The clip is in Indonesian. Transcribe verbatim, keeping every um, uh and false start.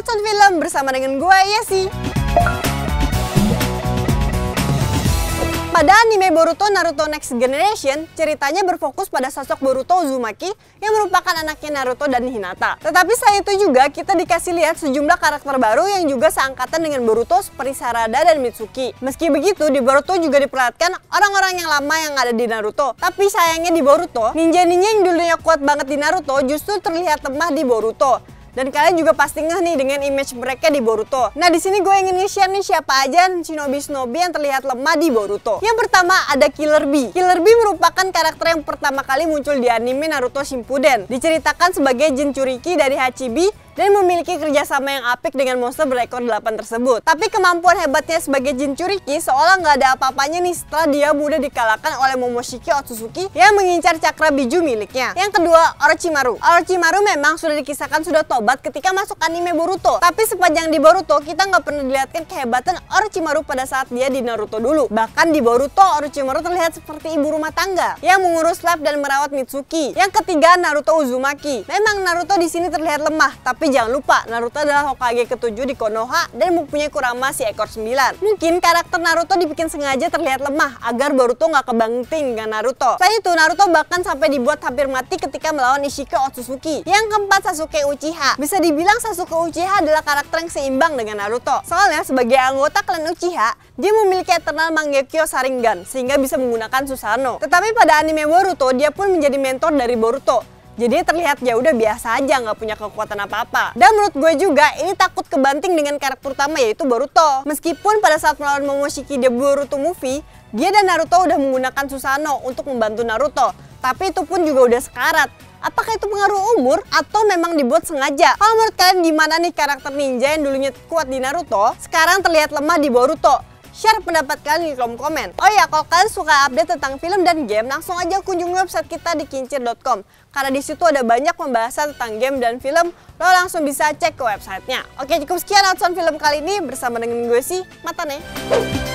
Nonton Film bersama dengan gue, Yesi. Pada anime Boruto Naruto Next Generation, ceritanya berfokus pada sosok Boruto Uzumaki yang merupakan anaknya Naruto dan Hinata. Tetapi selain itu juga kita dikasih lihat sejumlah karakter baru yang juga seangkatan dengan Boruto seperti Sarada dan Mitsuki. Meski begitu, di Boruto juga diperlihatkan orang-orang yang lama yang ada di Naruto. Tapi sayangnya di Boruto, ninja-ninja yang dulunya kuat banget di Naruto justru terlihat lemah di Boruto. Dan kalian juga pasti ngeh nih dengan image mereka di Boruto. Nah, di sini gue ingin nge-share nih siapa aja shinobi-shinobi yang terlihat lemah di Boruto. Yang pertama ada Killer Bee. Killer Bee merupakan karakter yang pertama kali muncul di anime Naruto Shippuden. Diceritakan sebagai Jinchuriki dari Hachibi dan memiliki kerjasama yang apik dengan monster berekor delapan tersebut. Tapi kemampuan hebatnya sebagai Jinchuriki seolah nggak ada apa-apanya nih setelah dia mudah dikalahkan oleh Momoshiki Otsusuki yang mengincar cakra biju miliknya. Yang kedua, Orochimaru. Orochimaru memang sudah dikisahkan sudah tobat ketika masuk anime Boruto. Tapi sepanjang di Boruto kita nggak pernah dilihatkan kehebatan Orochimaru pada saat dia di Naruto dulu. Bahkan di Boruto, Orochimaru terlihat seperti ibu rumah tangga yang mengurus lab dan merawat Mitsuki. Yang ketiga, Naruto Uzumaki. Memang Naruto di sini terlihat lemah, tapi Tapi jangan lupa, Naruto adalah Hokage ketujuh di Konoha dan mempunyai Kurama si ekor sembilan. Mungkin karakter Naruto dibikin sengaja terlihat lemah agar Boruto nggak kebanting dengan Naruto. Selain itu, Naruto bahkan sampai dibuat hampir mati ketika melawan Isshiki Otsutsuki. Yang keempat, Sasuke Uchiha. Bisa dibilang Sasuke Uchiha adalah karakter yang seimbang dengan Naruto. Soalnya sebagai anggota klan Uchiha, dia memiliki Eternal Mangekyo Sharingan sehingga bisa menggunakan Susanoo. Tetapi pada anime Boruto, dia pun menjadi mentor dari Boruto. Jadi terlihat ya udah biasa aja, nggak punya kekuatan apa-apa. Dan menurut gue juga ini takut kebanting dengan karakter utama yaitu Boruto. Meskipun pada saat melawan Momoshiki di Boruto Movie, dia dan Naruto udah menggunakan Susanoo untuk membantu Naruto. Tapi itu pun juga udah sekarat. Apakah itu pengaruh umur atau memang dibuat sengaja? Kalau menurut kalian gimana nih karakter ninja yang dulunya kuat di Naruto, sekarang terlihat lemah di Boruto? Share pendapat kalian di kolom komen. Oh ya, kalau kalian suka update tentang film dan game, langsung aja kunjungi website kita di kincir dot com. Karena di situ ada banyak pembahasan tentang game dan film, lo langsung bisa cek ke websitenya. Oke, cukup sekian outsound film kali ini bersama dengan gue sih, Matane.